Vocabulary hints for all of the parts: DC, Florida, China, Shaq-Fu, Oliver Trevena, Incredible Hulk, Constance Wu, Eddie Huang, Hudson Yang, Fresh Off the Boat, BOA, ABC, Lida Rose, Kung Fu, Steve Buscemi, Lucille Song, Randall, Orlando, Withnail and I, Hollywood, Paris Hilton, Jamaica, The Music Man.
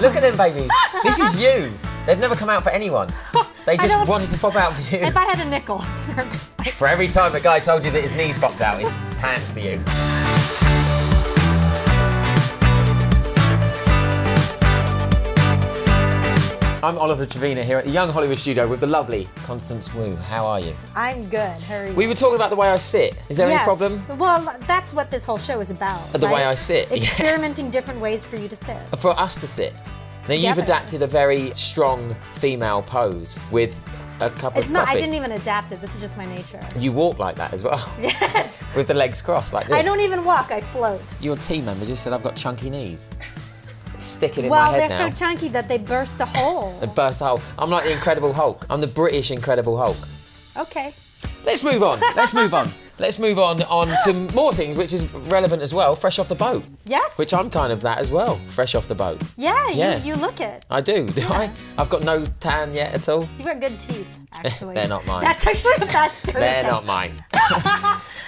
Look at them, babies. This is you. They've never come out for anyone. They just wanted to pop out for you. If I had a nickel. For every time the guy told you that his knees popped out, his pants for you. I'm Oliver Trevena here at the Young Hollywood Studio with the lovely Constance Wu. How are you? I'm good. How are you? We were talking about the way I sit. Is there any problem? Well, that's what this whole show is about. The way I sit. Experimenting different ways for you to sit. For us to sit. Now, you've adapted a very strong female pose with a cup of coffee. No, I didn't even adapt it. This is just my nature. You walk like that as well. Yes. With the legs crossed like this. I don't even walk. I float. Your team member just said I've got chunky knees. Stick it in my head now. Well, they're so chunky that they burst a hole. They burst a hole. I'm like the Incredible Hulk. I'm the British Incredible Hulk. Okay. Let's move on. Let's move on. Let's move on to more things, which is relevant as well. Fresh off the boat. Yes. Which I'm kind of that as well. Fresh off the boat. Yeah, yeah. You look it. I do. Do I? I've got no tan yet at all. You've got good teeth, actually. They're not mine. That's actually a bad stereotype. They're not mine.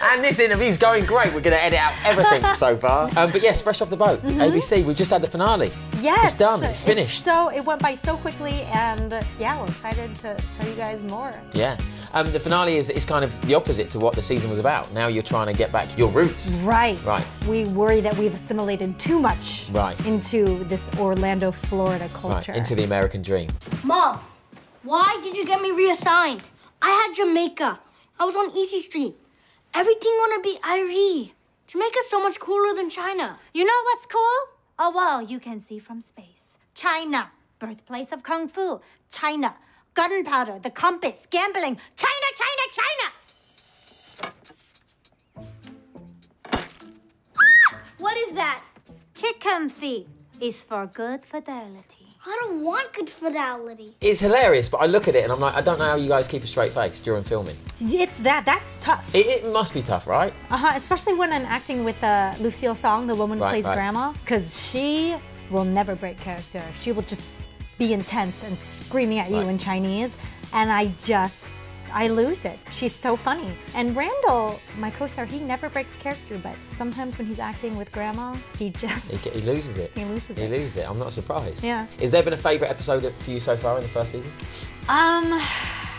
And this interview's going great. We're going to edit out everything so far. But yes, Fresh Off the Boat, ABC. We've just had the finale. Yes. It's done. It's finished. So it went by so quickly, and yeah, we're excited to show you guys more. Yeah. The finale is kind of the opposite to what the season was about. Now you're trying to get back your roots. Right. Right. We worry that we've assimilated too much into this Orlando, Florida culture. Right. Into the American dream. Mom, why did you get me reassigned? I had Jamaica. I was on Easy Street. Everything wanna be Irie. Jamaica's so much cooler than China. You know what's cool? A wall you can see from space. China, birthplace of Kung Fu. China, gunpowder, the compass, gambling. China, China, China! Ah! What is that? Chicken feet is for good fidelity. I don't want good fidelity. It's hilarious, but I look at it and I'm like, I don't know how you guys keep a straight face during filming. It's that's tough. It must be tough, right? Especially when I'm acting with Lucille Song, the woman who plays Grandma, because she will never break character. She will just be intense and screaming at you in Chinese, and I lose it. She's so funny. And Randall, my co-star, he never breaks character, but sometimes when he's acting with Grandma, he just... He loses it. He loses it. He loses it. I'm not surprised. Yeah. Has there been a favourite episode for you so far in the first season?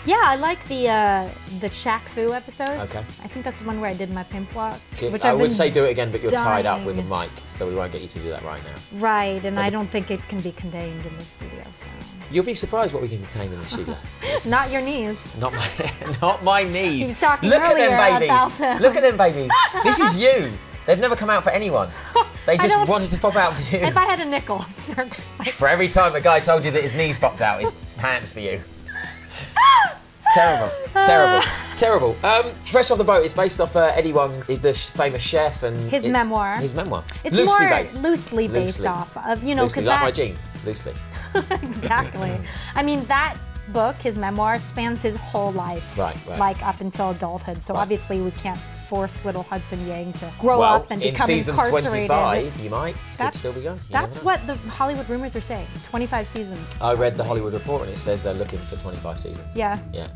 Yeah, I like the Shaq-Fu episode. Okay. I think that's the one where I did my pimp walk. Which I would say do it again, but you're tied up with a mic, so we won't get you to do that right now. Right, and I don't think it can be contained in the studio, so... You'll be surprised what we can contain in the studio. Not your knees. Not my knees. He was talking earlier about them. Look at them, babies. This is you. They've never come out for anyone. They just wanted to pop out for you. If I had a nickel. For every time a guy told you that his knees popped out, his pants for you. Terrible, terrible. Fresh Off the Boat is based off Eddie Huang, the famous chef, and his memoir. His memoir. It's loosely based. Loosely based off of, you know, because like my jeans, loosely. Exactly. I mean, that book, his memoir, spans his whole life, like up until adulthood. So obviously, we can't force little Hudson Yang to grow up and become incarcerated. In season 25, you might. Could still be going. That's what the Hollywood rumors are saying. 25 seasons. I read the Hollywood Report and it says they're looking for 25 seasons. Yeah. Yeah.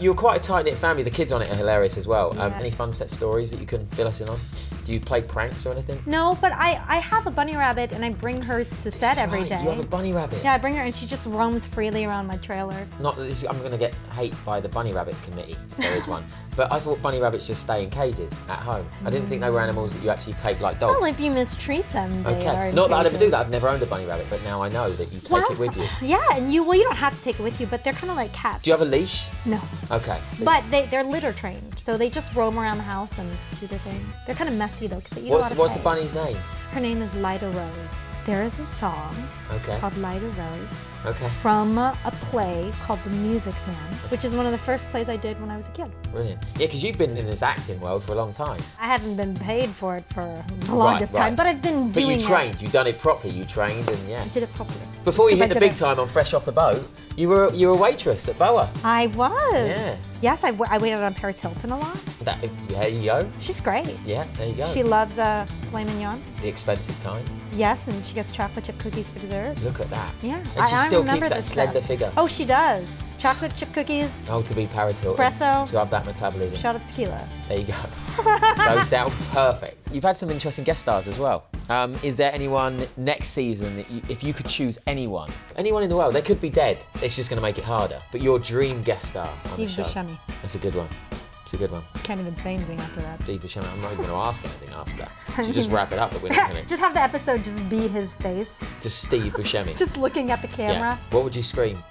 You're quite a tight-knit family. The kids on it are hilarious as well. Yeah. Any fun set stories that you can fill us in on? Do you play pranks or anything? No, but I have a bunny rabbit and I bring her to set every day. You have a bunny rabbit? Yeah, I bring her and she just roams freely around my trailer. I'm going to get hate by the bunny rabbit committee, if there is one. But I thought bunny rabbits just stay in cages at home. I didn't think they were animals that you actually take like dogs. Well, if you mistreat them, they are in Not that I never do that. I've never owned a bunny rabbit, but now I know that you take it with you. Yeah, and you don't have to take it with you, but they're kind of like cats. Do you have a leash? No. Okay. So but they're litter trained, so they just roam around the house and do their thing. They're kind of messy though, because they eat a lot of What's the bunny's name? Her name is Lida Rose. There is a song called Lida Rose from a play called The Music Man, which is one of the first plays I did when I was a kid. Brilliant. Yeah, because you've been in this acting world for a long time. I haven't been paid for it for the longest time, but I've been doing it. But you trained. You've done it properly. You trained and I did it properly. Before you hit the big time on Fresh Off the Boat, you were a waitress at BOA. I was. Yeah. Yes, I waited on Paris Hilton a lot. that, there you go. She's great. Yeah, there you go. She loves filet mignon. The expensive kind. Yes, and she gets chocolate chip cookies for dessert. Look at that. Yeah, and she still keeps that slender figure. Oh, she does. Chocolate chip cookies. Oh, to be Paris Hilton. Espresso. To have that metabolism. Shot of tequila. There you go. Goes down perfect. You've had some interesting guest stars as well. Is there anyone next season that you, if you could choose anyone, in the world, they could be dead. It's just going to make it harder. But your dream guest star. Steve Buscemi. That's a good one. It's a good one. I can't even say anything after that. Steve Buscemi, I'm not even going to ask anything after that. So just wrap it up, but we're not going to. Just have the episode just be his face. Just Steve Buscemi. Just looking at the camera. Yeah. What would you scream?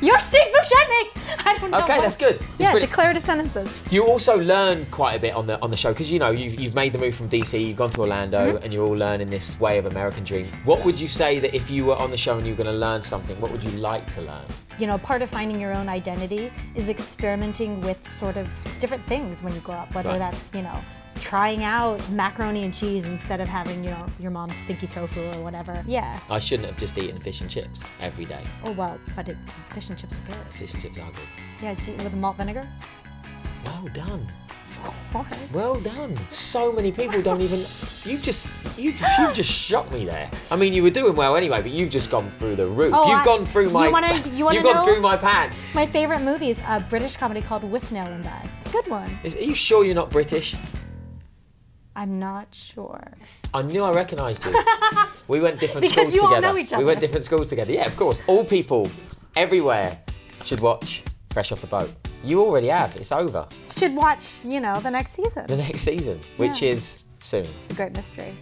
You're Steve Buscemi! I don't know. Okay, that's good. It's yeah, declarative sentences. You also learn quite a bit on the show, because you know, you've made the move from DC, you've gone to Orlando, and you're all learning this way of American dream. What would you say that if you were on the show and you were going to learn something, what would you like to learn? You know, part of finding your own identity is experimenting with sort of different things when you grow up, whether that's, you know, trying out macaroni and cheese instead of having, you know, your mom's stinky tofu or whatever. Yeah. I shouldn't have just eaten fish and chips every day. Oh, well, but fish and chips are good. Fish and chips are good. Yeah, it's eaten with malt vinegar. Well done. Of course. Well done. So many people don't even... You've just shot me there. I mean, you were doing well anyway, but you've just gone through the roof. Oh, you've gone through my pants. My favourite movie is a British comedy called Withnail and I. It's a good one. Are you sure you're not British? I'm not sure. I knew I recognised you. We went different schools together. Because you all know each other. We went different schools together. Yeah, of course. All people, everywhere, should watch Fresh Off the Boat. You already have. It's over. Should watch, you know, the next season. The next season, which is soon. It's a great mystery.